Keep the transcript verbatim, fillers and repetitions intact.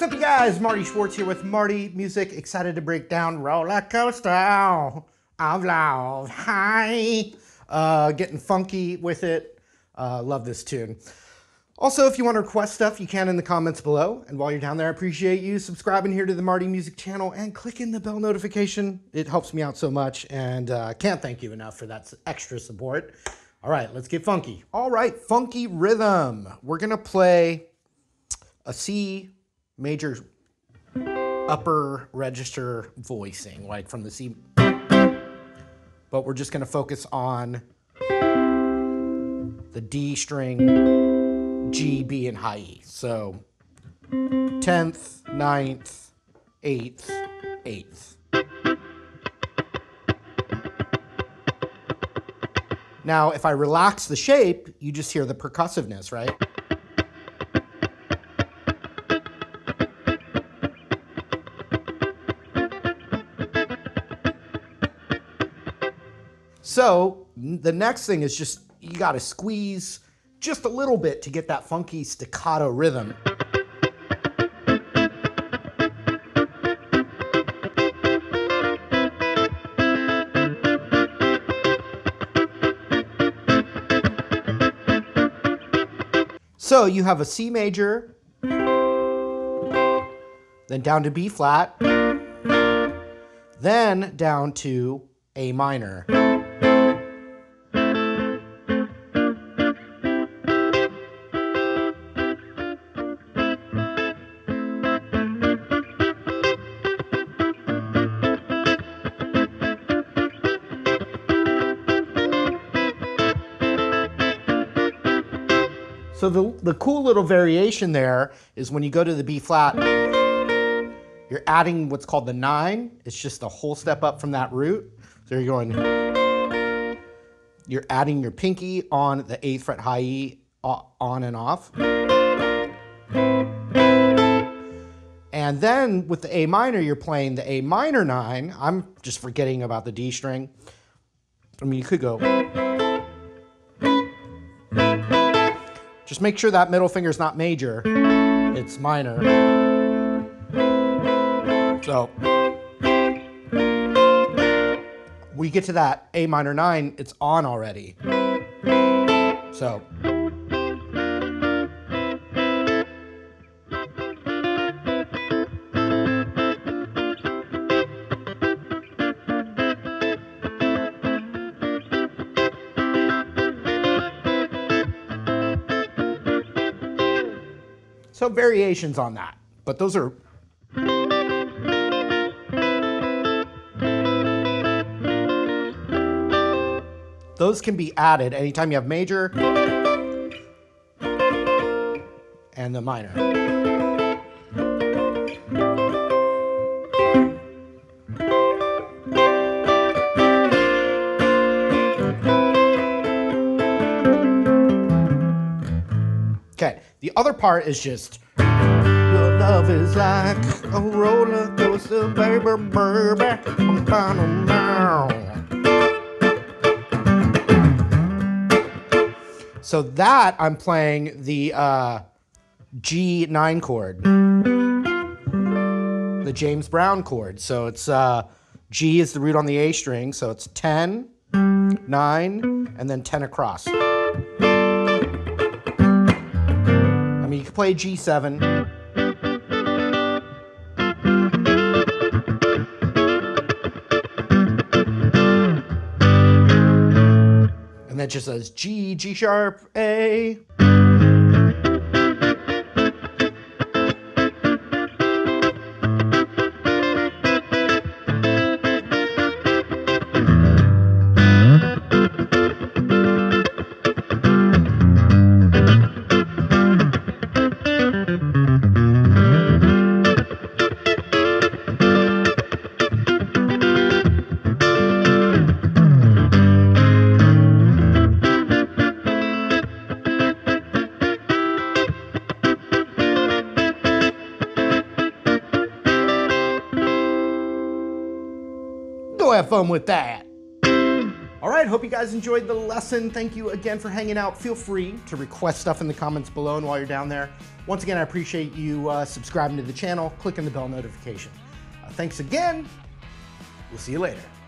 What's up, you guys? Marty Schwartz here with Marty Music. Excited to break down Rollercoaster of Love. Hi. Uh, getting funky with it. Uh, love this tune. Also, if you want to request stuff, you can in the comments below. And while you're down there, I appreciate you subscribing here to the Marty Music channel and clicking the bell notification. It helps me out so much, and I uh, can't thank you enough for that extra support. All right, let's get funky. All right, funky rhythm. We're going to play a C major upper register voicing, like from the C. But we're just going to focus on the D string, G, B, and high E. So tenth, ninth, eighth, eighth. Now, if I relax the shape, you just hear the percussiveness, right? So the next thing is just, you got to squeeze just a little bit to get that funky staccato rhythm. So you have a C major, then down to B flat, then down to A minor. So the, the cool little variation there is when you go to the B flat, you're adding what's called the nine. It's just a whole step up from that root. So you're going, you're adding your pinky on the eighth fret high E on and off. And then with the A minor, you're playing the A minor nine. I'm just forgetting about the D string. I mean, you could go. Just make sure that middle finger is not major, it's minor. So we get to that A minor nine, it's on already. So So variations on that, but those are. Those can be added anytime you have major and the minor. Okay, the other part is just your love is like a roller coaster, baby, baby. So that I'm playing the uh, G nine chord, the James Brown chord. So it's uh, G is the root on the A string, so it's ten, nine, and then ten across. I mean, you can play G seven. And that just says G, G sharp, A. Have fun with that. All right, hope you guys enjoyed the lesson. Thank you again for hanging out. Feel free to request stuff in the comments below, and while you're down there, once again, I appreciate you uh, subscribing to the channel, clicking the bell notification. Uh, thanks again. We'll see you later.